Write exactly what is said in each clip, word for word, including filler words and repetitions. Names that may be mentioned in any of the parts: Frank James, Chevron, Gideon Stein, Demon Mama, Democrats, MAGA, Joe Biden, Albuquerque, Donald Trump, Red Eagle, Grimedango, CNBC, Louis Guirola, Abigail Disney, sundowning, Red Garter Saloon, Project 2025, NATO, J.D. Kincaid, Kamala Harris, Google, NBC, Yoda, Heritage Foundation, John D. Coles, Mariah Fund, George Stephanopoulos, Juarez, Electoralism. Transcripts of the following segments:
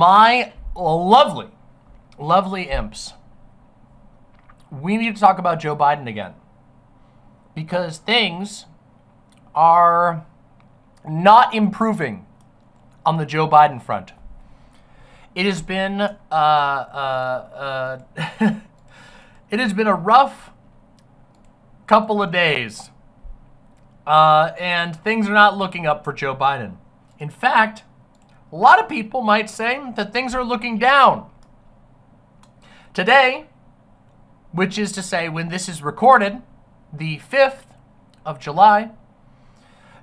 my lovely, lovely imps, we need to talk about Joe Biden again, because things are not improving on the Joe Biden front. It has been uh, uh, uh, it has been a rough couple of days, uh, and things are not looking up for Joe Biden. In fact, a lot of people might say that things are looking down. Today, which is to say when this is recorded, the fifth of July,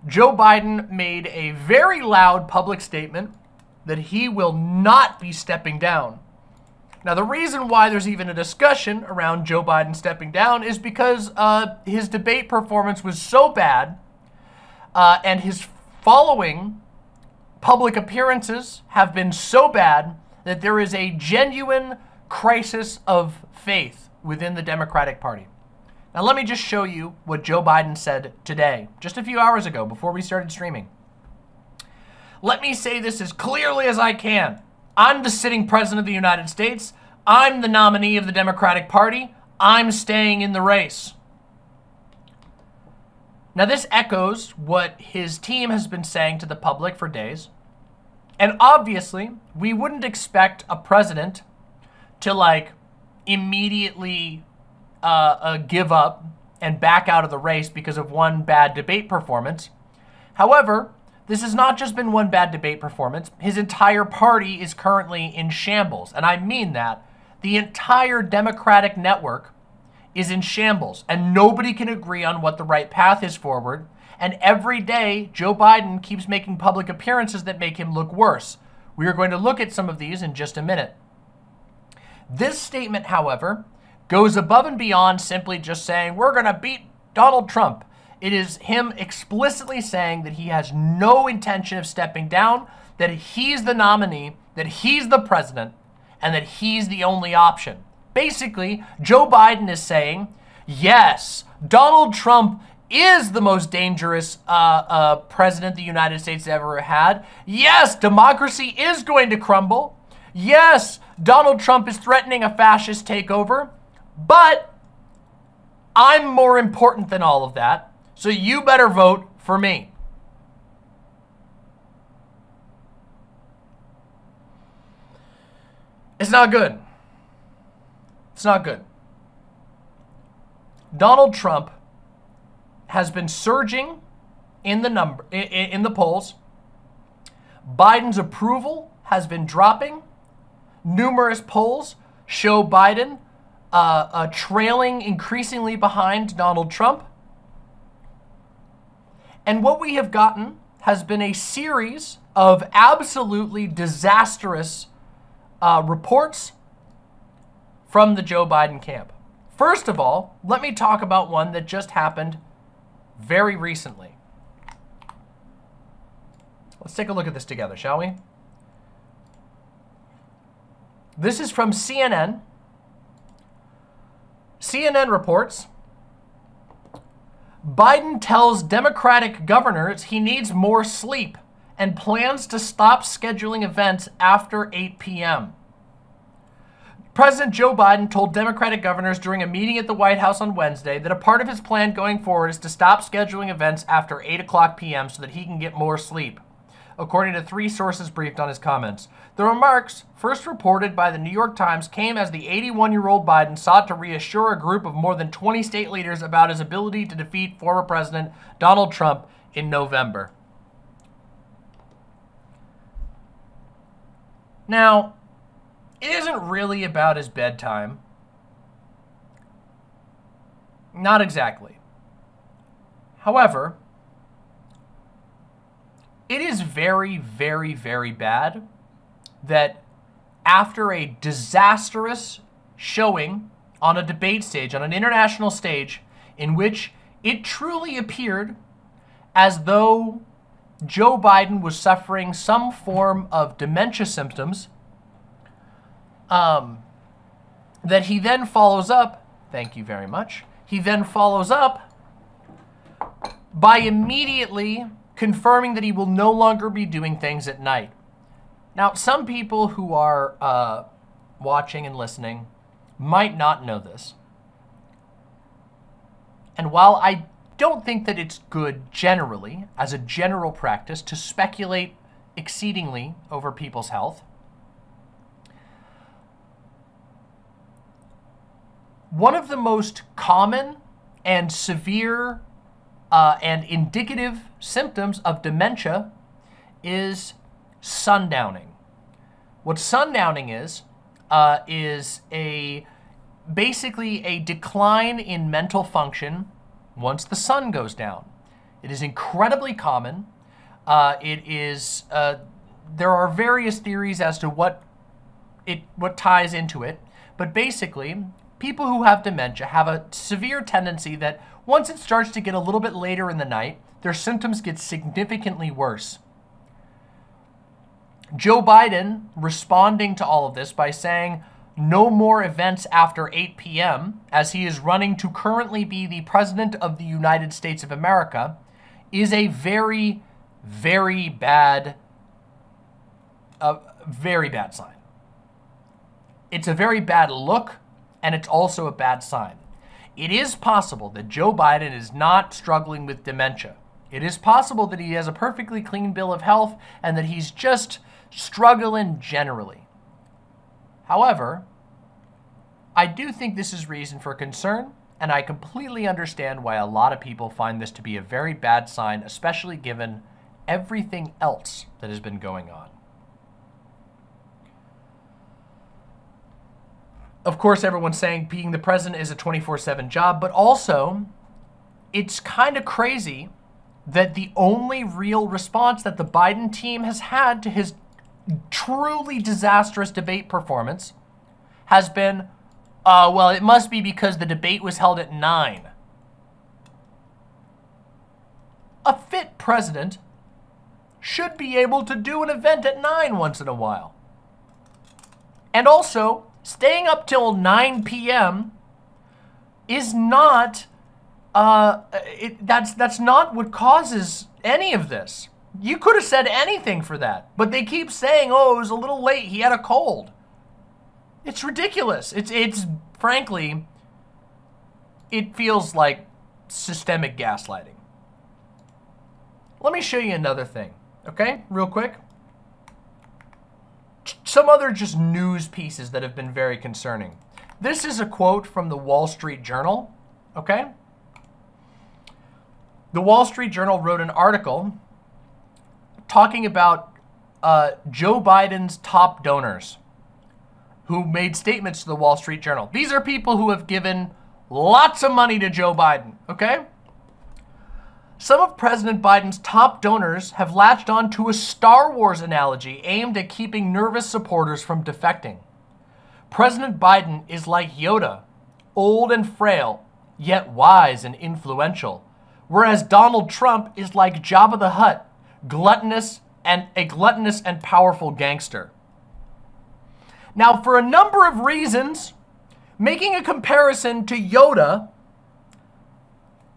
Joe Biden made a very loud public statement that he will not be stepping down. Now, the reason why there's even a discussion around Joe Biden stepping down is because uh, his debate performance was so bad, uh, and his following public appearances have been so bad, that there is a genuine crisis of faith within the Democratic Party. Now, let me just show you what Joe Biden said today, just a few hours ago, before we started streaming. Let me say this as clearly as I can. I'm the sitting president of the United States. I'm the nominee of the Democratic Party. I'm staying in the race. Now, this echoes what his team has been saying to the public for days. And obviously, we wouldn't expect a president to, like, immediately uh, uh, give up and back out of the race because of one bad debate performance. However, this has not just been one bad debate performance. His entire party is currently in shambles, and I mean that. The entire Democratic network is in shambles, and nobody can agree on what the right path is forward, and every day, Joe Biden keeps making public appearances that make him look worse. We are going to look at some of these in just a minute. This statement, however, goes above and beyond simply just saying, we're going to beat Donald Trump. It is him explicitly saying that he has no intention of stepping down, that he's the nominee, that he's the president, and that he's the only option. Basically, Joe Biden is saying, yes, Donald Trump is the most dangerous uh, uh, president the United States ever had. Yes, democracy is going to crumble. Yes, Donald Trump is threatening a fascist takeover, but I'm more important than all of that. So you better vote for me. It's not good. It's not good. Donald Trump has been surging in the number in, in the polls. Biden's approval has been dropping. Numerous polls show Biden uh, uh, trailing increasingly behind Donald Trump. And what we have gotten has been a series of absolutely disastrous uh, reports from the Joe Biden camp. First of all, let me talk about one that just happened very recently. Let's take a look at this together, shall we? This is from C N N. C N N reports, Biden tells Democratic governors he needs more sleep and plans to stop scheduling events after eight p m President Joe Biden told Democratic governors during a meeting at the White House on Wednesday that a part of his plan going forward is to stop scheduling events after eight o'clock p m so that he can get more sleep, according to three sources briefed on his comments. The remarks, first reported by the New York Times, came as the eighty-one-year-old Biden sought to reassure a group of more than twenty state leaders about his ability to defeat former President Donald Trump in November. Now, it isn't really about his bedtime. Not exactly. However, it is very, very, very bad that after a disastrous showing on a debate stage, on an international stage, in which it truly appeared as though Joe Biden was suffering some form of dementia symptoms, um, that he then follows up, thank you very much, he then follows up by immediately confirming that he will no longer be doing things at night. Now, some people who are uh, watching and listening might not know this. And while I don't think that it's good generally, as a general practice, to speculate exceedingly over people's health, one of the most common and severe uh, and indicative symptoms of dementia is sundowning. What sundowning is, uh, is a basically a decline in mental function once the sun goes down. It is incredibly common. Uh, it is, uh, there are various theories as to what it, what ties into it, but basically, people who have dementia have a severe tendency that once it starts to get a little bit later in the night, their symptoms get significantly worse. Joe Biden responding to all of this by saying no more events after eight p m, as he is running to currently be the president of the United States of America, is a very, very bad, uh, very bad sign. It's a very bad look. And it's also a bad sign. It is possible that Joe Biden is not struggling with dementia. It is possible that he has a perfectly clean bill of health and that he's just struggling generally. However, I do think this is reason for concern, and I completely understand why a lot of people find this to be a very bad sign, especially given everything else that has been going on. Of course, everyone's saying being the president is a twenty-four seven job, but also it's kind of crazy that the only real response that the Biden team has had to his truly disastrous debate performance has been, uh, well, it must be because the debate was held at nine. A fit president should be able to do an event at nine once in a while. And also, staying up till nine p m is not, uh, it, that's, that's not what causes any of this. You could have said anything for that, but they keep saying, oh, it was a little late, he had a cold. It's ridiculous. It's, it's frankly, it feels like systemic gaslighting. Let me show you another thing, okay, real quick. Some other just news pieces that have been very concerning. This is a quote from the Wall Street Journal, okay? The Wall Street Journal wrote an article talking about uh, Joe Biden's top donors who made statements to the Wall Street Journal. These are people who have given lots of money to Joe Biden, okay? Some of President Biden's top donors have latched on to a Star Wars analogy aimed at keeping nervous supporters from defecting. President Biden is like Yoda, old and frail, yet wise and influential, whereas Donald Trump is like Jabba the Hutt, gluttonous and a gluttonous and powerful gangster. Now, for a number of reasons, making a comparison to Yoda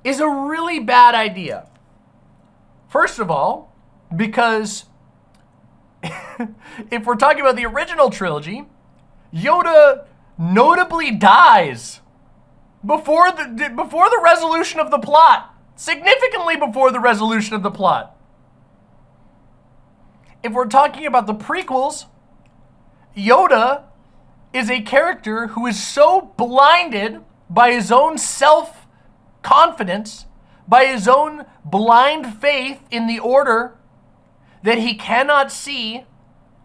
is a really bad idea. First of all, because if we're talking about the original trilogy, Yoda notably dies before the, before the resolution of the plot, significantly before the resolution of the plot. If we're talking about the prequels, Yoda is a character who is so blinded by his own self confidence, by his own blind faith in the order, that he cannot see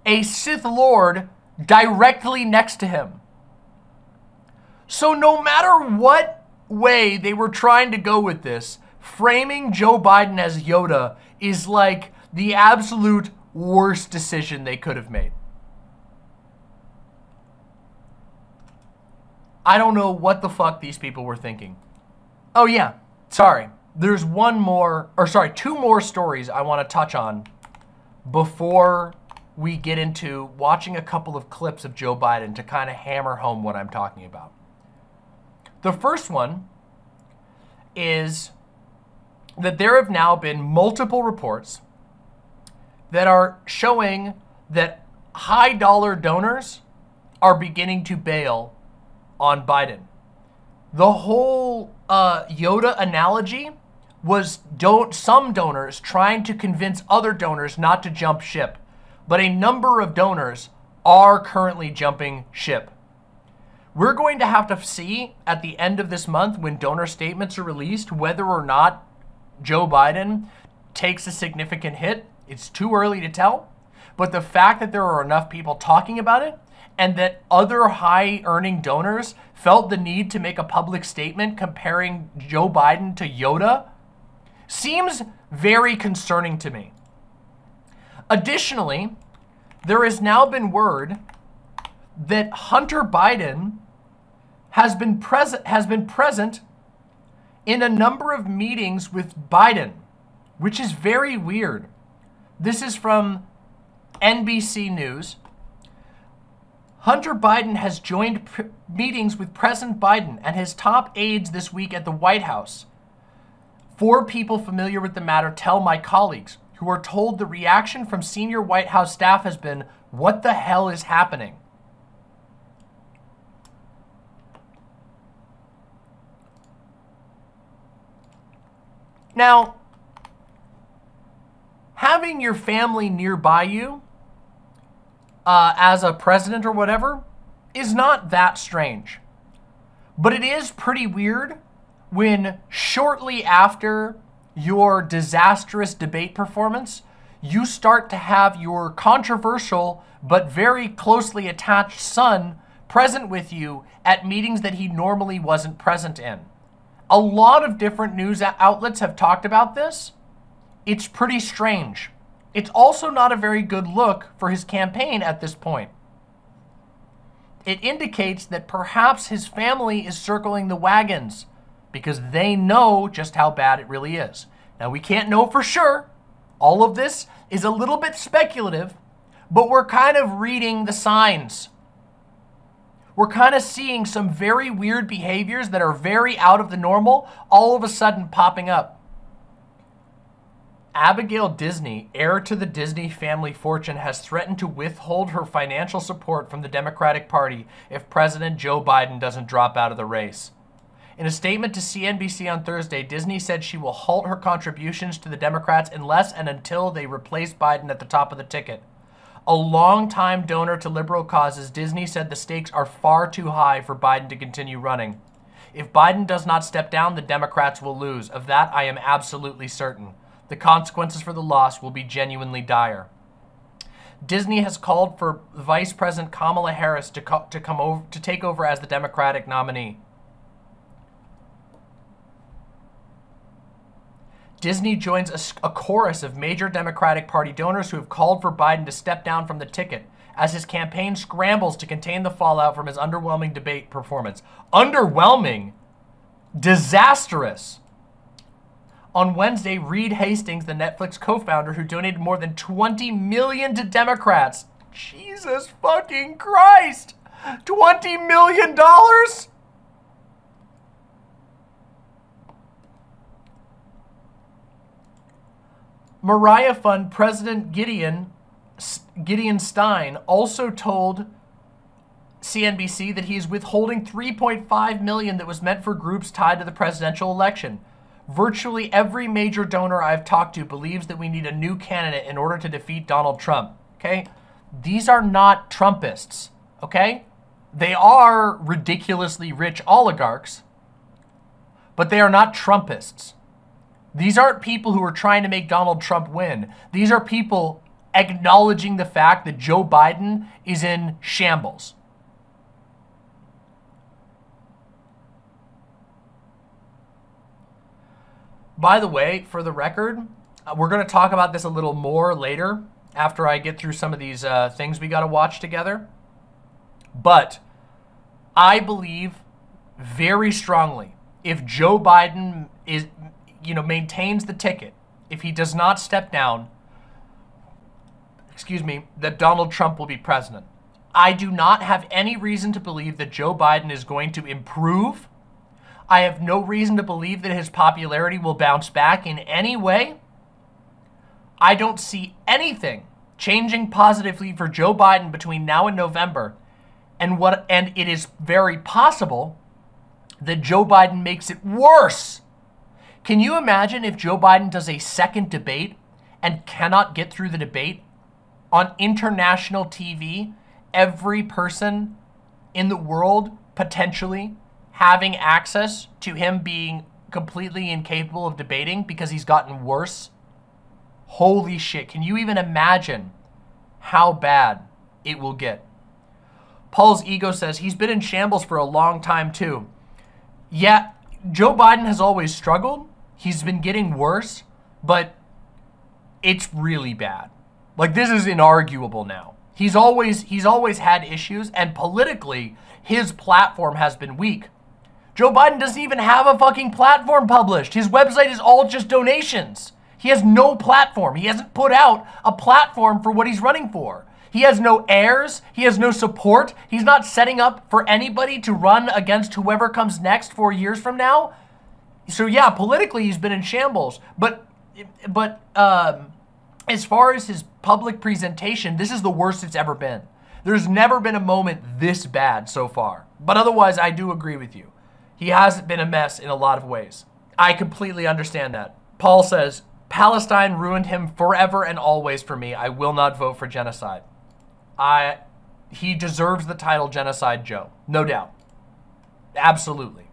a Sith Lord directly next to him. So no matter what way they were trying to go with this, framing Joe Biden as Yoda is like the absolute worst decision they could have made. I don't know what the fuck these people were thinking. Oh yeah, sorry. There's one more, or sorry, two more stories I want to touch on before we get into watching a couple of clips of Joe Biden to kind of hammer home what I'm talking about. The first one is that there have now been multiple reports that are showing that high dollar donors are beginning to bail on Biden. The whole uh, Yoda analogy was don't, some donors trying to convince other donors not to jump ship, but a number of donors are currently jumping ship. We're going to have to see at the end of this month when donor statements are released whether or not Joe Biden takes a significant hit. It's too early to tell, but the fact that there are enough people talking about it and that other high-earning donors felt the need to make a public statement comparing Joe Biden to Yoda seems very concerning to me. Additionally, there has now been word that Hunter Biden has been present has been present in a number of meetings with Biden, which is very weird. This is from N B C News. Hunter Biden has joined pr- meetings with President Biden and his top aides this week at the White House. Four people familiar with the matter tell my colleagues, who are told the reaction from senior White House staff has been, "What the hell is happening?" Now, having your family nearby you uh, as a president or whatever is not that strange. But it is pretty weird when shortly after your disastrous debate performance, you start to have your controversial but very closely attached son present with you at meetings that he normally wasn't present in. A lot of different news outlets have talked about this. It's pretty strange. It's also not a very good look for his campaign at this point. It indicates that perhaps his family is circling the wagons because they know just how bad it really is. Now, we can't know for sure. All of this is a little bit speculative, but we're kind of reading the signs. We're kind of seeing some very weird behaviors that are very out of the normal all of a sudden popping up. Abigail Disney, heir to the Disney family fortune, has threatened to withhold her financial support from the Democratic Party if President Joe Biden doesn't drop out of the race. In a statement to C N B C on Thursday, Disney said she will halt her contributions to the Democrats unless and until they replace Biden at the top of the ticket. A longtime donor to liberal causes, Disney said the stakes are far too high for Biden to continue running. If Biden does not step down, the Democrats will lose. Of that, I am absolutely certain. The consequences for the loss will be genuinely dire. Disney has called for Vice President Kamala Harris to, co to, come over, to take over as the Democratic nominee. Disney joins a, a chorus of major Democratic Party donors who have called for Biden to step down from the ticket as his campaign scrambles to contain the fallout from his underwhelming debate performance. Underwhelming? Disastrous. On Wednesday, Reed Hastings, the Netflix co-founder who donated more than twenty million dollars to Democrats. Jesus fucking Christ! twenty million dollars? Mariah Fund President Gideon, Gideon Stein also told C N B C that he is withholding three point five million dollars that was meant for groups tied to the presidential election. Virtually every major donor I've talked to believes that we need a new candidate in order to defeat Donald Trump, okay? These are not Trumpists, okay? They are ridiculously rich oligarchs, but they are not Trumpists. These aren't people who are trying to make Donald Trump win. These are people acknowledging the fact that Joe Biden is in shambles. By the way, for the record, we're going to talk about this a little more later after I get through some of these uh, things we got to watch together. But I believe very strongly if Joe Biden is... you know, maintains the ticket, if he does not step down, excuse me, that Donald Trump will be president. I do not have any reason to believe that Joe Biden is going to improve. I have no reason to believe that his popularity will bounce back in any way. I don't see anything changing positively for Joe Biden between now and November, and what and it is very possible that Joe Biden makes it worse. Can you imagine if Joe Biden does a second debate and cannot get through the debate? On international T V, every person in the world potentially having access to him being completely incapable of debating because he's gotten worse. Holy shit, can you even imagine how bad it will get? Paul's ego says he's been in shambles for a long time too. Yeah, Joe Biden has always struggled. He's been getting worse, but it's really bad. Like, this is inarguable now. He's always he's always had issues, and politically, his platform has been weak. Joe Biden doesn't even have a fucking platform published. His website is all just donations. He has no platform. He hasn't put out a platform for what he's running for. He has no heirs. He has no support. He's not setting up for anybody to run against whoever comes next four years from now. So yeah, politically he's been in shambles. But but um, as far as his public presentation, this is the worst it's ever been. There's never been a moment this bad so far. But otherwise, I do agree with you. He hasn't been a mess in a lot of ways. I completely understand that. Paul says, Palestine ruined him forever and always for me. I will not vote for genocide. I, he deserves the title Genocide Joe. No doubt. Absolutely.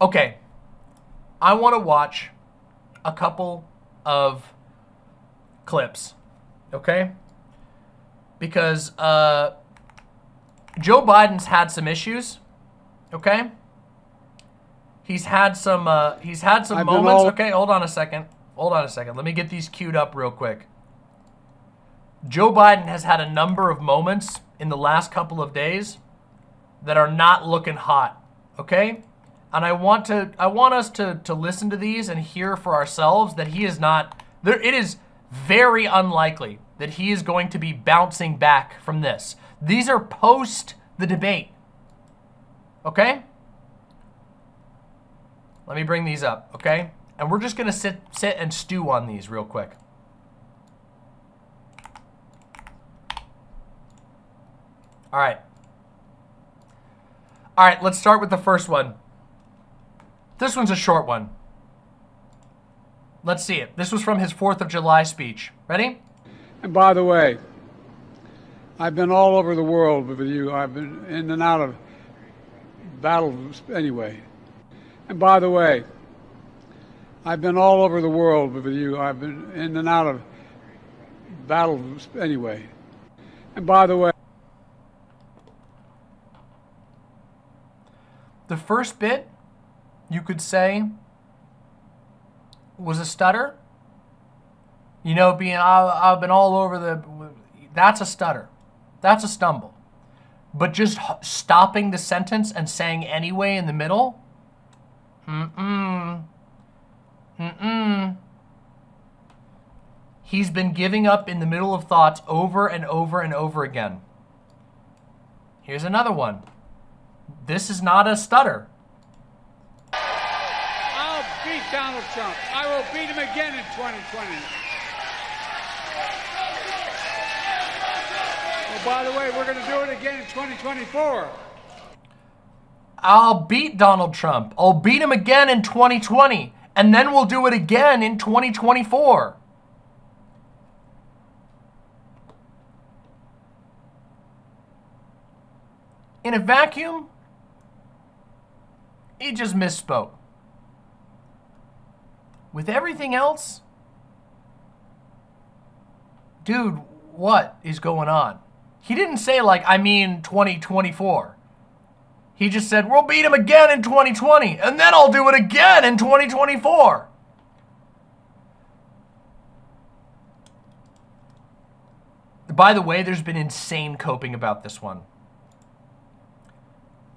Okay. I want to watch a couple of clips. Okay? Because uh, Joe Biden's had some issues. Okay? He's had some, uh, he's had some I've moments. Okay, hold on a second. Hold on a second. Let me get these queued up real quick. Joe Biden has had a number of moments in the last couple of days that are not looking hot, okay? And I want to, I want us to, to listen to these and hear for ourselves that he is not, there, it is very unlikely that he is going to be bouncing back from this. These are post the debate, okay? Let me bring these up, okay? And we're just going to sit sit and stew on these real quick. All right. All right, let's start with the first one. This one's a short one. Let's see it. This was from his fourth of July speech. Ready? And by the way, I've been all over the world with you. I've been in and out of battles anyway. And by the way, I've been all over the world with you. I've been in and out of battles anyway. And by the way... The first bit, you could say, was a stutter. You know, being, I've been all over the... That's a stutter. That's a stumble. But just stopping the sentence and saying anyway in the middle... Mm-mm. Mm-mm. He's been giving up in the middle of thoughts over and over and over again. Here's another one. This is not a stutter. I'll beat Donald Trump. I will beat him again in twenty twenty. Well, by the way, we're going to do it again in twenty twenty-four. I'll beat Donald Trump. I'll beat him again in twenty twenty. And then we'll do it again in twenty twenty-four. In a vacuum, he just misspoke. With everything else, dude, what is going on? He didn't say, like, I mean twenty twenty-four. He just said, we'll beat him again in twenty twenty, and then I'll do it again in twenty twenty-four. By the way, there's been insane coping about this one.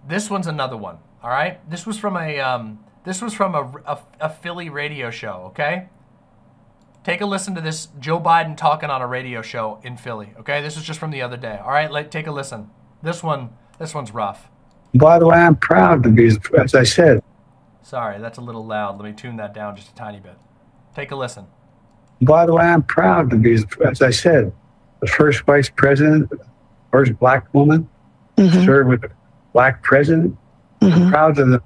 This one's another one, all right? This was from a, um, this was from a, a, a Philly radio show, okay? Take a listen to this Joe Biden talking on a radio show in Philly, okay? This was just from the other day, all right? Let, take a listen. This one, this one's rough. By the way, I'm proud to be, as I said. Sorry, that's a little loud. Let me tune that down just a tiny bit. Take a listen. By the way, I'm proud to be, as I said, the first vice president, first black woman, mm-hmm. served with a black president. Mm-hmm. I'm proud of the,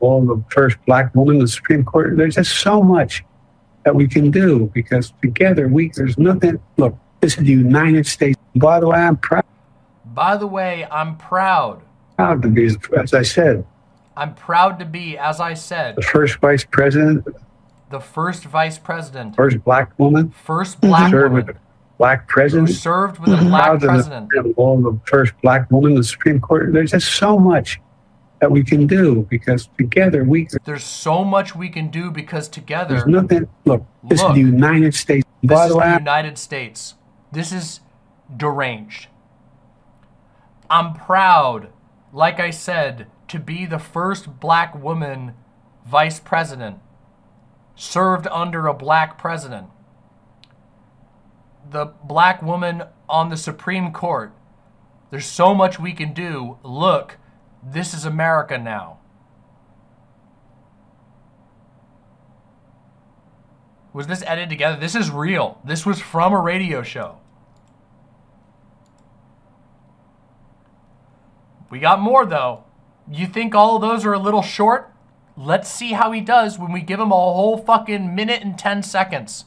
all the first black woman in the Supreme Court. There's just so much that we can do because together we, there's nothing. Look, this is the United States. By the way, I'm proud. By the way, I'm proud. Proud to be, as I said. I'm proud to be, as I said. The first vice president. The first vice president. First black woman. First black mm-hmm. woman. Black president. Who served with mm-hmm. a black president. The, the first black woman in the Supreme Court. There's just so much that we can do because together we. There's so much we can do because together. There's nothing. Look, look this is the United States. This By is the way, United States. This is deranged. I'm proud, like I said, to be the first black woman vice president. Served under a black president. The black woman on the Supreme Court. There's so much we can do. Look, this is America now. Was this edited together? This is real. This was from a radio show. We got more though. You think all of those are a little short? Let's see how he does when we give him a whole fucking minute and ten seconds.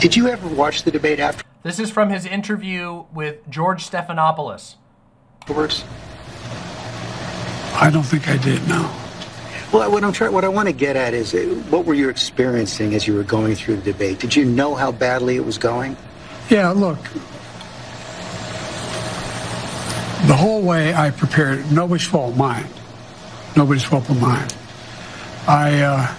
Did you ever watch the debate after? This is from his interview with George Stephanopoulos. Words? I don't think I did, no. Well, what I'm trying, what I want to get at is, what were you experiencing as you were going through the debate? Did you know how badly it was going? Yeah, look, the whole way I prepared, nobody's fault of mine. Nobody's fault of mine. I, uh,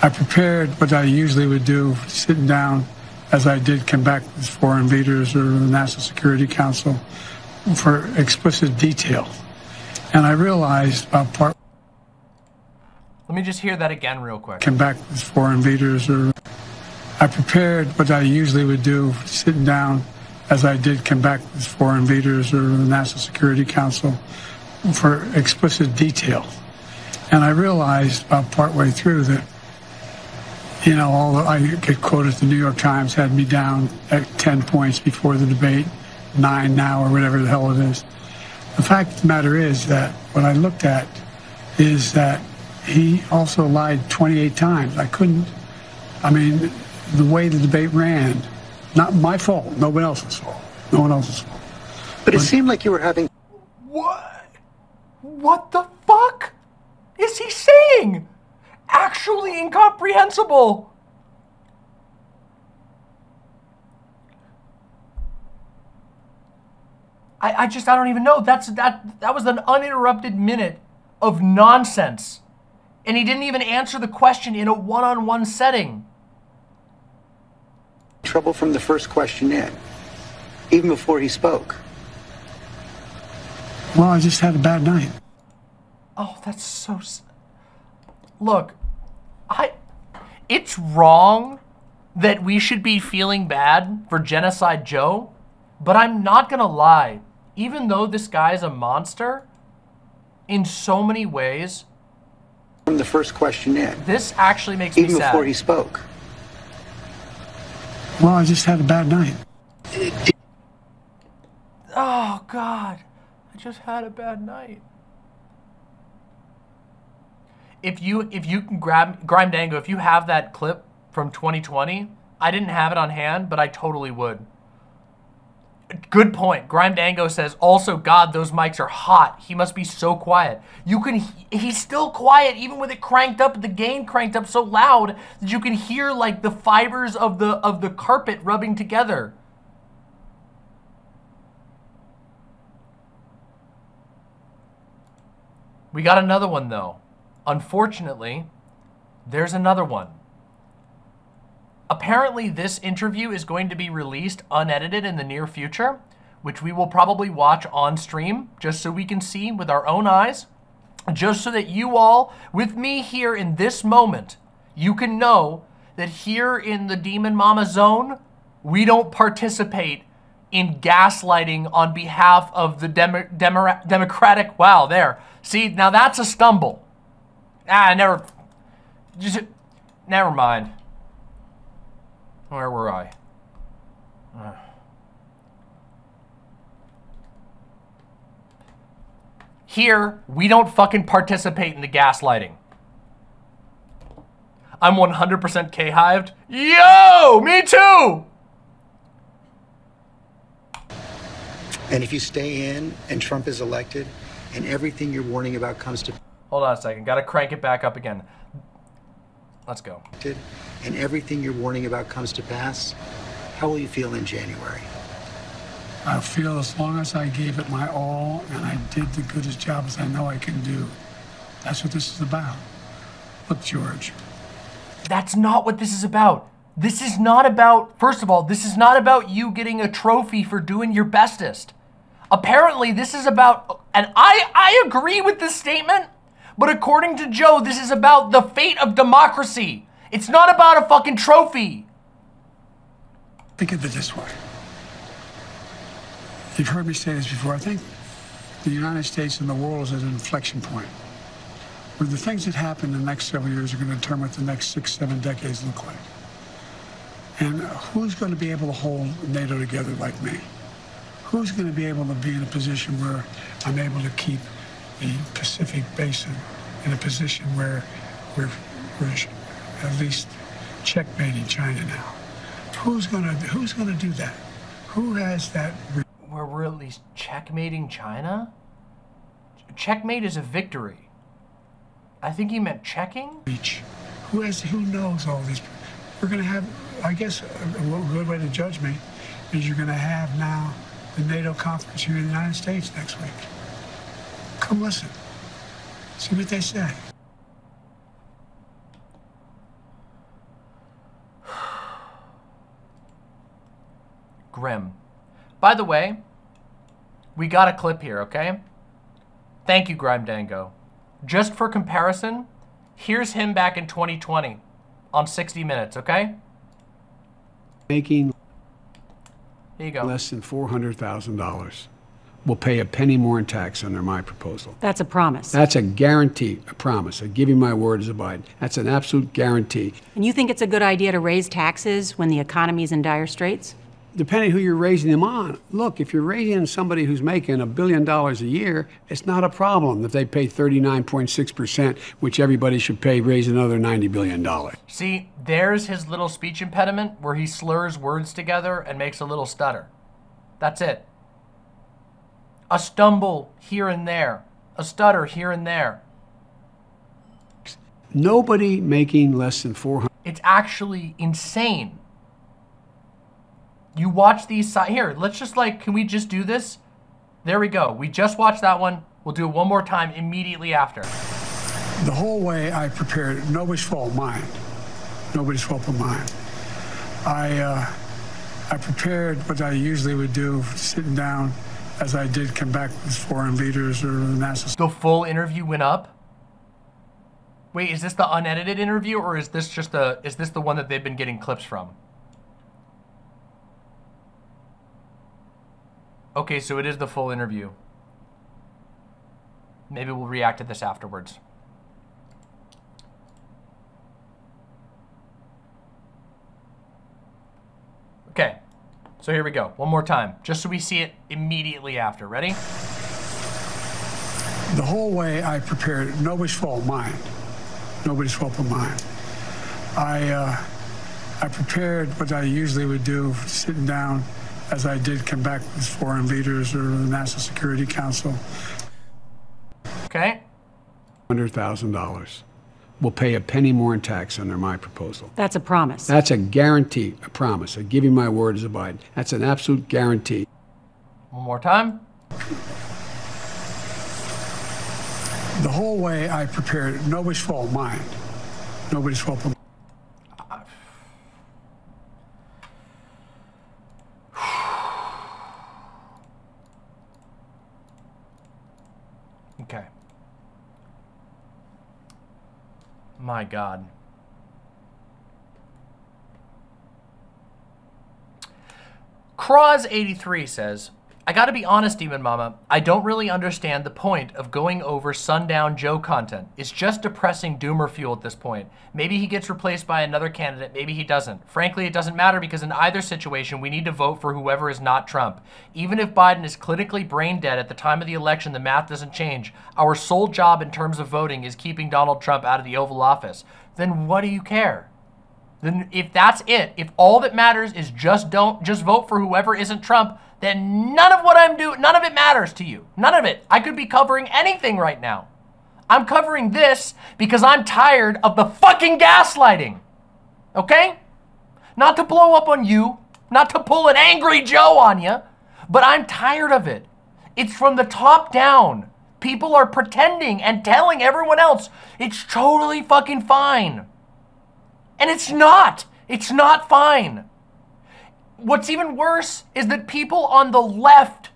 I prepared what I usually would do, sitting down, as I did come back with foreign leaders or the National Security Council, for explicit detail, and I realized about part. Let me just hear that again real quick. Come back with foreign leaders or I prepared what I usually would do, sitting down as I did come back with foreign leaders or the National Security Council for explicit detail. And I realized about partway through that, you know, all the, I get quoted, the New York Times had me down at ten points before the debate, nine now or whatever the hell it is. The fact of the matter is that what I looked at is that he also lied twenty-eight times. I couldn't, I mean, the way the debate ran, not my fault, no one else's fault, no one else's fault. But it seemed like you were having... What? What the fuck is he saying? Actually incomprehensible. I, I just, I don't even know. That's, that, that was an uninterrupted minute of nonsense. And he didn't even answer the question in a one-on-one setting. Trouble from the first question in, even before he spoke. Well, I just had a bad night. Oh, that's so... S Look, I... It's wrong that we should be feeling bad for Genocide Joe, but I'm not gonna lie. Even though this guy's a monster, in so many ways... From the first question in. This actually makes me sad. Even before he spoke. Well, I just had a bad night. Oh, God. I just had a bad night. If you if you can grab Grimedango, if you have that clip from twenty twenty, I didn't have it on hand, but I totally would. Good point. Grimedango says, also, God, those mics are hot. He must be so quiet. You can, he's still quiet, even with it cranked up, the gain cranked up so loud that you can hear like the fibers of the, of the carpet rubbing together. We got another one though. Unfortunately, there's another one. Apparently, this interview is going to be released unedited in the near future, which we will probably watch on stream, just so we can see with our own eyes, just so that you all, with me here in this moment, you can know that here in the Demon Mama Zone, we don't participate in gaslighting on behalf of the Demo Demo Democratic. Wow, there. See, now that's a stumble. Ah, never. Just, never mind. Where were I? Uh. Here, we don't fucking participate in the gaslighting. I'm one hundred percent K-hived. Yo, me too! And if you stay in and Trump is elected and everything you're warning about comes to... Hold on a second. Got to crank it back up again. Let's go. And everything you're warning about comes to pass, how will you feel in January? I feel as long as I gave it my all and I did the goodest job as I know I can do. That's what this is about. Look, George. That's not what this is about. This is not about, first of all, this is not about you getting a trophy for doing your bestest. Apparently, this is about, and I, I agree with this statement, but according to Joe, this is about the fate of democracy. It's not about a fucking trophy. Think of it this way. You've heard me say this before. I think the United States and the world is at an inflection point, where the things that happen in the next several years are going to determine what the next six, seven decades look like. And who's going to be able to hold NATO together like me? Who's going to be able to be in a position where I'm able to keep the Pacific Basin in a position where we're, we're at least checkmating China now? Who's going to, who's going to do that? Who has that? Where we're at least checkmating China? Checkmate is a victory. I think he meant checking? Reach. Who has, who knows all these? We're going to have, I guess, a good way to judge me is you're going to have now the NATO conference here in the United States next week. Come listen. See what they say. Grim. By the way, we got a clip here, okay? Thank you, Grime Dango. Just for comparison, here's him back in twenty twenty on sixty minutes, okay? Making there you go. Less than four hundred thousand dollars will pay a penny more in tax under my proposal. That's a promise. That's a guarantee, a promise. I give you my word as a Biden. That's an absolute guarantee. And you think it's a good idea to raise taxes when the economy's in dire straits? Depending who you're raising them on. Look, if you're raising somebody who's making a billion dollars a year, it's not a problem if they pay thirty-nine point six percent, which everybody should pay, raise another ninety billion dollars. See, there's his little speech impediment where he slurs words together and makes a little stutter. That's it. A stumble here and there, a stutter here and there. Nobody making less than four hundred. It's actually insane. You watch these sides. Here, let's just like, can we just do this? There we go. We just watched that one. We'll do it one more time immediately after. The whole way I prepared, nobody's fault of mine. Nobody's fault of mine. I, uh, I prepared what I usually would do, sitting down, as I did come back with foreign leaders or the NASA. The full interview went up? Wait, is this the unedited interview, or is this just the, is this the one that they've been getting clips from? Okay, so it is the full interview. Maybe we'll react to this afterwards. Okay, so here we go. One more time, just so we see it immediately after. Ready? The whole way I prepared, nobody's fault of mine. Nobody's fault of mine. I, uh, I prepared what I usually would do, sitting down, as I did come back with foreign leaders or the National Security Council. Okay. one hundred thousand dollars will pay a penny more in tax under my proposal. That's a promise. That's a guarantee, a promise. I give you my word as a Biden. That's an absolute guarantee. One more time. The whole way I prepared, nobody's fault of mine. Nobody's fault of mine. Okay. My God. Cross eighty-three says, I gotta be honest, Demon Mama, I don't really understand the point of going over Sundown Joe content. It's just depressing doomer fuel at this point. Maybe he gets replaced by another candidate, maybe he doesn't. Frankly, it doesn't matter because in either situation, we need to vote for whoever is not Trump. Even if Biden is clinically brain dead at the time of the election, the math doesn't change. Our sole job in terms of voting is keeping Donald Trump out of the Oval Office. Then what do you care? Then if that's it, if all that matters is just don't, just vote for whoever isn't Trump, then none of what I'm doing, none of it matters to you. None of it. I could be covering anything right now. I'm covering this because I'm tired of the fucking gaslighting. Okay? Not to blow up on you, not to pull an angry Joe on you, but I'm tired of it. It's from the top down. People are pretending and telling everyone else it's totally fucking fine. And it's not. It's not fine. What's even worse is that people on the left,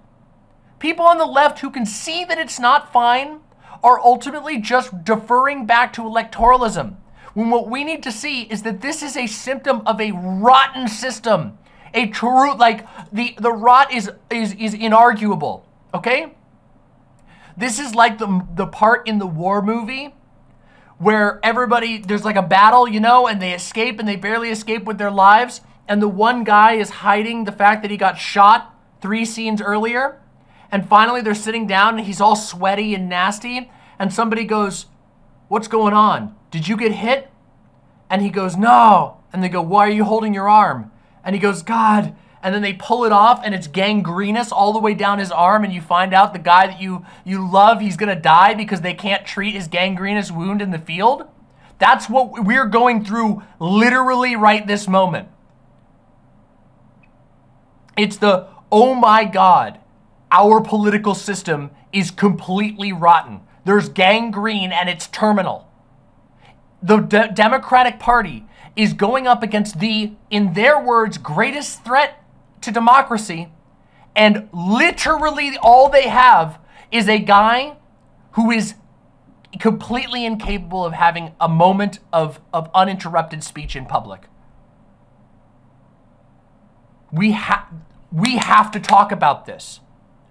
people on the left who can see that it's not fine are ultimately just deferring back to electoralism. When what we need to see is that this is a symptom of a rotten system. A true, like, the, the rot is, is, is inarguable, okay? This is like the, the part in the war movie where everybody, there's like a battle, you know, and they escape and they barely escape with their lives. And the one guy is hiding the fact that he got shot three scenes earlier. And finally, they're sitting down and he's all sweaty and nasty. And somebody goes, what's going on? Did you get hit? And he goes, no. And they go, why are you holding your arm? And he goes, God. And then they pull it off and it's gangrenous all the way down his arm. And you find out the guy that you, you love, he's going to die because they can't treat his gangrenous wound in the field. That's what we're going through literally right this moment. It's the, oh my God, our political system is completely rotten. There's gangrene and it's terminal. The de- Democratic Party is going up against the, in their words, greatest threat to democracy. And literally all they have is a guy who is completely incapable of having a moment of, of uninterrupted speech in public. We have, we have to talk about this.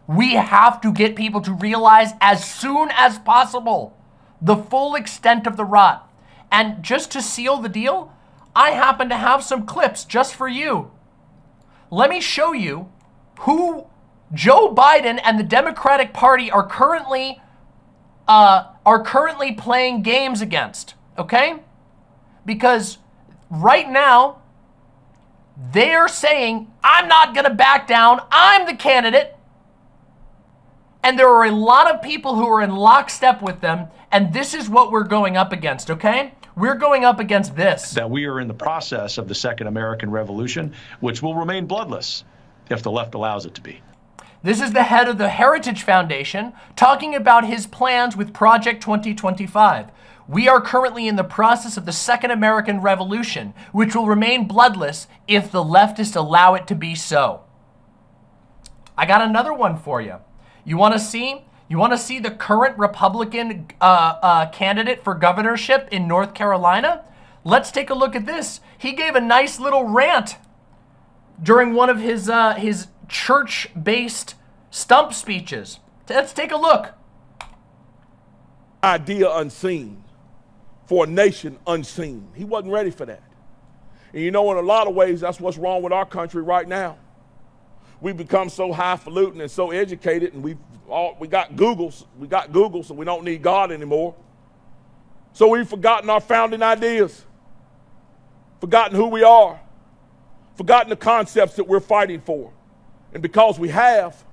We have to get people to realize as soon as possible the full extent of the rot. And just to seal the deal, I happen to have some clips just for you. Let me show you who Joe Biden and the Democratic Party are currently, uh, are currently playing games against, okay? Because right now, they're saying, I'm not going to back down. I'm the candidate. And there are a lot of people who are in lockstep with them. And this is what we're going up against, okay? We're going up against this. That we are in the process of the second American Revolution, which will remain bloodless if the left allows it to be. This is the head of the Heritage Foundation talking about his plans with Project twenty twenty-five. We are currently in the process of the second American Revolution, which will remain bloodless if the leftists allow it to be so. I got another one for you. You want to see? You want to see the current Republican uh, uh, candidate for governorship in North Carolina? Let's take a look at this. He gave a nice little rant during one of his uh, his church-based stump speeches. Let's take a look. Idea unseen. For a nation unseen. He wasn't ready for that. And you know, in a lot of ways, that's what's wrong with our country right now. We've become so highfalutin and so educated, and we've all, we got Google, we got Google, so we don't need God anymore. So we've forgotten our founding ideas, forgotten who we are, forgotten the concepts that we're fighting for. And because we have,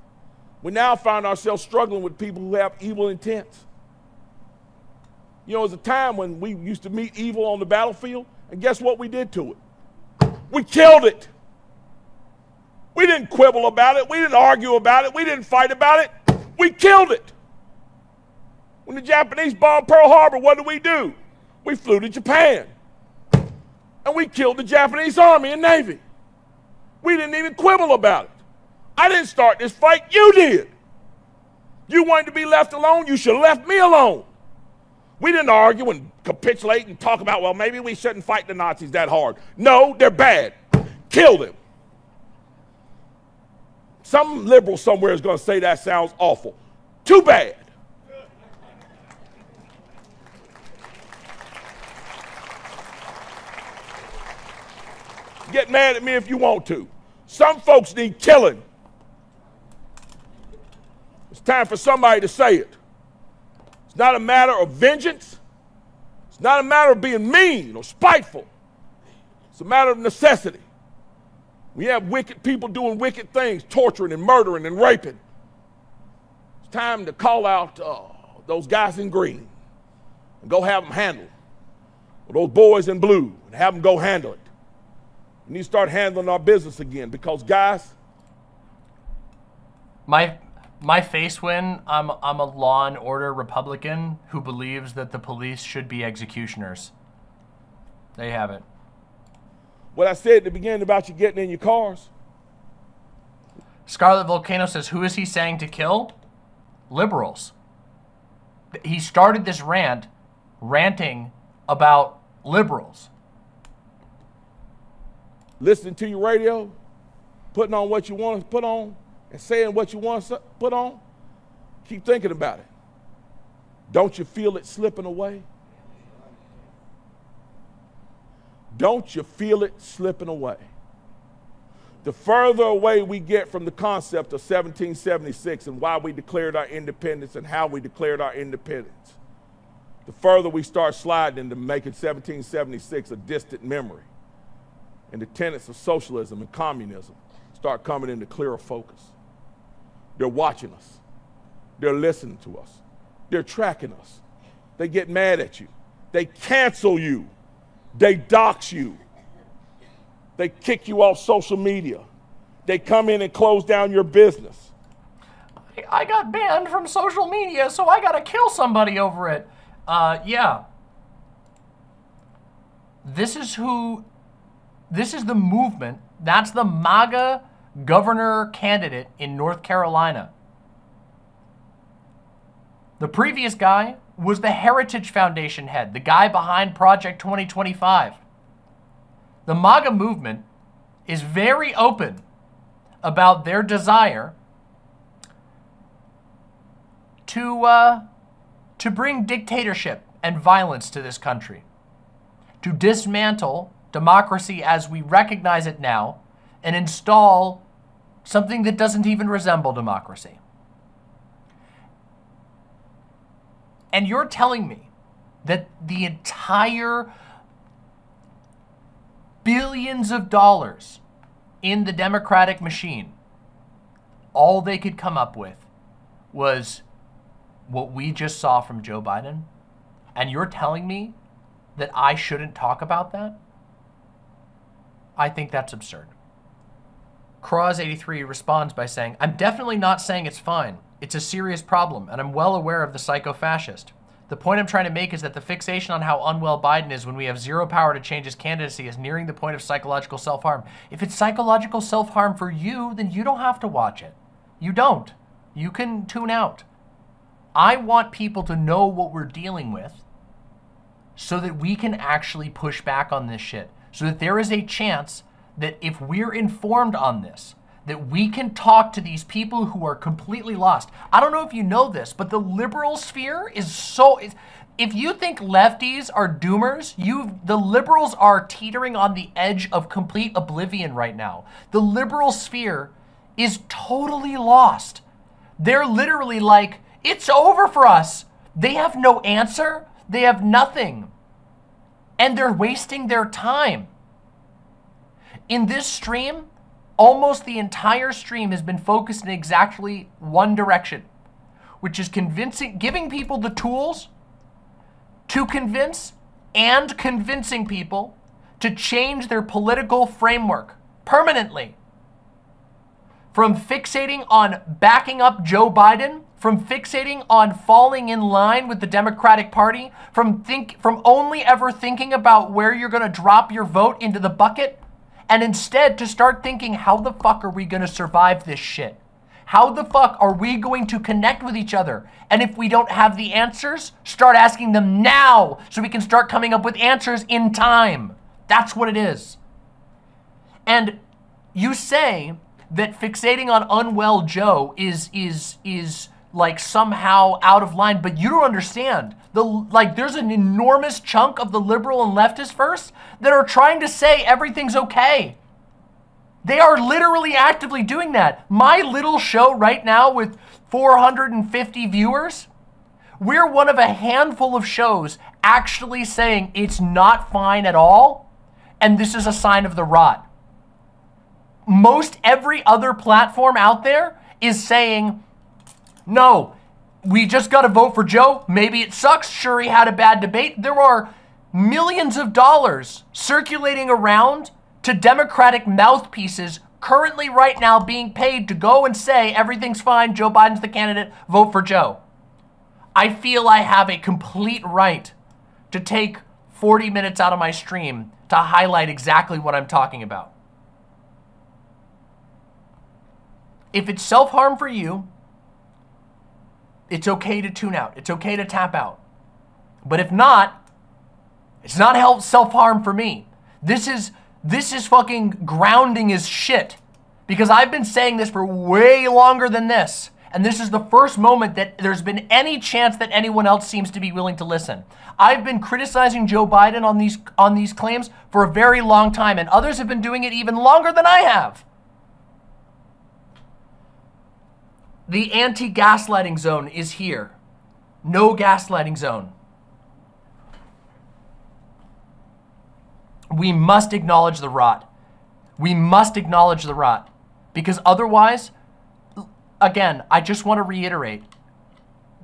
we now find ourselves struggling with people who have evil intents. You know, it was a time when we used to meet evil on the battlefield, and guess what we did to it? We killed it. We didn't quibble about it. We didn't argue about it. We didn't fight about it. We killed it. When the Japanese bombed Pearl Harbor, what did we do? We flew to Japan, and we killed the Japanese Army and Navy. We didn't even quibble about it. I didn't start this fight. You did. You wanted to be left alone. You should have left me alone. We didn't argue and capitulate and talk about, well, maybe we shouldn't fight the Nazis that hard. No, they're bad. Kill them. Some liberal somewhere is going to say that sounds awful. Too bad. Get mad at me if you want to. Some folks need killing. It's time for somebody to say it. It's not a matter of vengeance. It's not a matter of being mean or spiteful. It's a matter of necessity. We have wicked people doing wicked things, torturing and murdering and raping. It's time to call out uh, those guys in green and go have them handle it. Or those boys in blue and have them go handle it. We need to start handling our business again because, guys, my my face when I'm I'm a law and order Republican who believes that the police should be executioners. They have it. What I said at the beginning about you getting in your cars. Scarlet Volcano says, "Who is he saying to kill? Liberals." He started this rant, ranting about liberals. Listening to your radio, putting on what you want to put on, and saying what you want to put on, keep thinking about it. Don't you feel it slipping away? Don't you feel it slipping away? The further away we get from the concept of seventeen seventy-six and why we declared our independence and how we declared our independence, the further we start sliding into making seventeen seventy-six a distant memory. And the tenets of socialism and communism start coming into clearer focus. They're watching us. They're listening to us. They're tracking us. They get mad at you. They cancel you. They dox you. They kick you off social media. They come in and close down your business. I got banned from social media, so I got to kill somebody over it. Uh, yeah. This is who... This is the movement. That's the MAGA governor candidate in North Carolina. The previous guy was the Heritage Foundation head, the guy behind Project twenty twenty-five. The MAGA movement is very open about their desire to, uh, to bring dictatorship and violence to this country, to dismantle democracy as we recognize it now, and install something that doesn't even resemble democracy. And you're telling me that the entire billions of dollars in the democratic machine, all they could come up with was what we just saw from Joe Biden? And you're telling me that I shouldn't talk about that? I think that's absurd. Cross eighty-three responds by saying, "I'm definitely not saying it's fine. It's a serious problem, and I'm well aware of the psycho-fascist. The point I'm trying to make is that the fixation on how unwell Biden is when we have zero power to change his candidacy is nearing the point of psychological self-harm. If it's psychological self-harm for you, then you don't have to watch it. You don't. You can tune out. I want people to know what we're dealing with so that we can actually push back on this shit. So that there is a chance that if we're informed on this, that we can talk to these people who are completely lost." I don't know if you know this, but the liberal sphere is so... If you think lefties are doomers, you the liberals are teetering on the edge of complete oblivion right now. The liberal sphere is totally lost. They're literally like, it's over for us. They have no answer. They have nothing. And they're wasting their time. In this stream, almost the entire stream has been focused in exactly one direction, which is convincing, giving people the tools to convince and convincing people to change their political framework permanently. From fixating on backing up Joe Biden, from fixating on falling in line with the Democratic Party, from think from only ever thinking about where you're going to drop your vote into the bucket, and instead to start thinking, how the fuck are we going to survive this shit? How the fuck are we going to connect with each other? And if we don't have the answers, start asking them now so we can start coming up with answers in time. That's what it is. And you say that fixating on unwell Joe is is is like somehow out of line, but you don't understand. The like there's an enormous chunk of the liberal and leftist verse that are trying to say everything's okay. They are literally actively doing that. My little show right now with four hundred fifty viewers, we're one of a handful of shows actually saying it's not fine at all, and this is a sign of the rot. Most every other platform out there is saying, no, we just got to vote for Joe. Maybe it sucks. Sure, he had a bad debate. There are millions of dollars circulating around to Democratic mouthpieces currently right now being paid to go and say everything's fine, Joe Biden's the candidate, vote for Joe. I feel I have a complete right to take forty minutes out of my stream to highlight exactly what I'm talking about. If it's self-harm for you, it's okay to tune out. It's okay to tap out. But if not, it's not help self-harm for me. This is, this is fucking grounding as shit, because I've been saying this for way longer than this. And this is the first moment that there's been any chance that anyone else seems to be willing to listen. I've been criticizing Joe Biden on these on these claims for a very long time, and others have been doing it even longer than I have. The anti-gaslighting zone is here. No gaslighting zone. We must acknowledge the rot. We must acknowledge the rot, because otherwise, again, I just want to reiterate,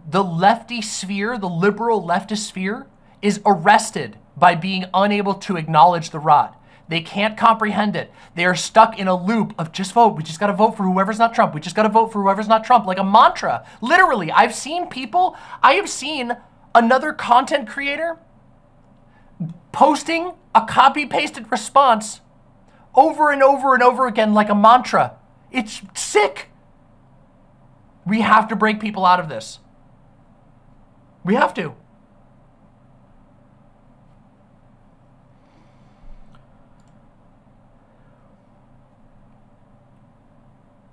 the lefty sphere, the liberal leftist sphere, is arrested by being unable to acknowledge the rot. They can't comprehend it. They are stuck in a loop of just vote. We just got to vote for whoever's not Trump. We just got to vote for whoever's not Trump, like a mantra. Literally, I've seen people, I have seen another content creator posting a copy-pasted response over and over and over again like a mantra. It's sick. We have to break people out of this. We have to.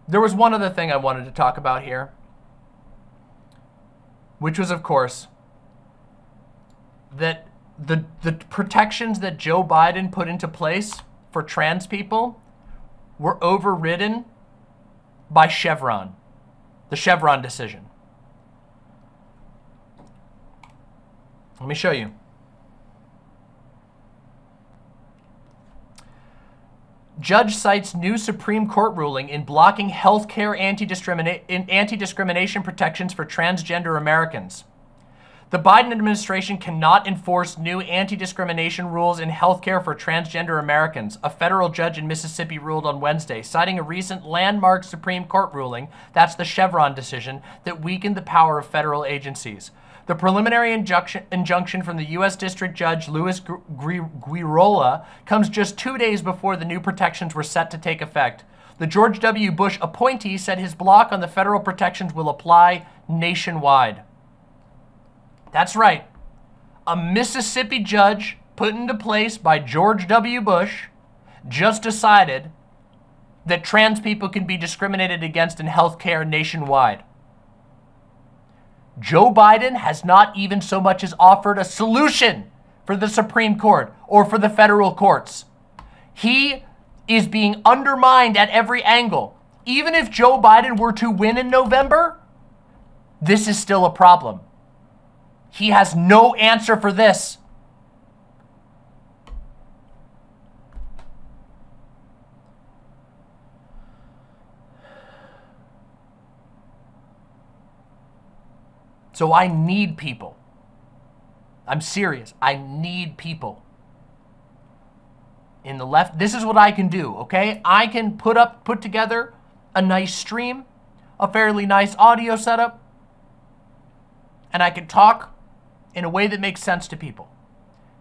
There was one other thing I wanted to talk about here, which was, of course, that the, the protections that Joe Biden put into place for trans people were overridden by Chevron. The Chevron decision. Let me show you. Judge cites new Supreme Court ruling in blocking healthcare anti-discrimina- anti-discrimination protections for transgender Americans. The Biden administration cannot enforce new anti-discrimination rules in healthcare for transgender Americans, a federal judge in Mississippi ruled on Wednesday, citing a recent landmark Supreme Court ruling, that's the Chevron decision, that weakened the power of federal agencies. The preliminary injunction, injunction from the U S District Judge Louis Guirola comes just two days before the new protections were set to take effect. The George W. Bush appointee said his block on the federal protections will apply nationwide. That's right. A Mississippi judge put into place by George W. Bush just decided that trans people can be discriminated against in healthcare nationwide. Joe Biden has not even so much as offered a solution for the Supreme Court or for the federal courts. He is being undermined at every angle. Even if Joe Biden were to win in November, this is still a problem. He has no answer for this. So I need people. I'm serious. I need people. In the left, this is what I can do, okay? I can put up, put together a nice stream, a fairly nice audio setup, and I can talk in a way that makes sense to people.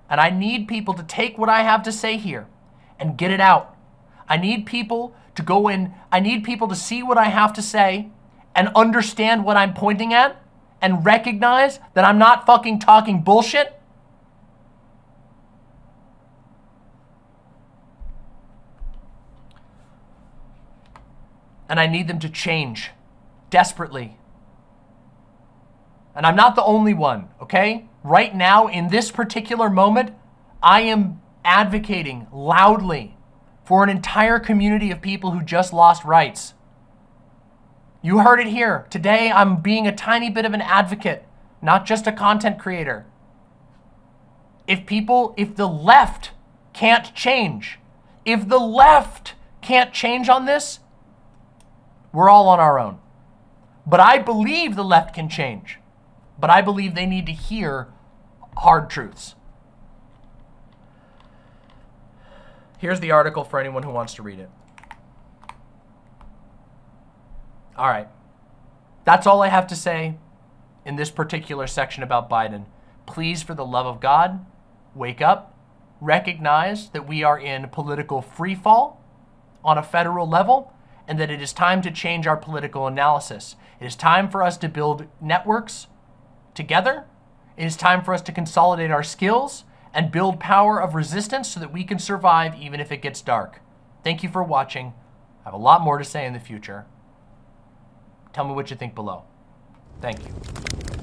And I need people to take what I have to say here and get it out. I need people to go in, I need people to see what I have to say and understand what I'm pointing at and recognize that I'm not fucking talking bullshit. and I need them to change desperately. And I'm not the only one, okay? Right now, in this particular moment, I am advocating loudly for an entire community of people who just lost rights. You heard it here. Today, I'm being a tiny bit of an advocate, not just a content creator. If people, if the left can't change, if the left can't change on this, we're all on our own. But I believe the left can change. But I believe they need to hear hard truths. Here's the article for anyone who wants to read it. All right. That's all I have to say in this particular section about Biden. Please, for the love of God, wake up. Recognize that we are in political freefall on a federal level, and that it is time to change our political analysis. It is time for us to build networks together. It is time for us to consolidate our skills and build power of resistance so that we can survive even if it gets dark. Thank you for watching. I have a lot more to say in the future. Tell me what you think below. Thank you.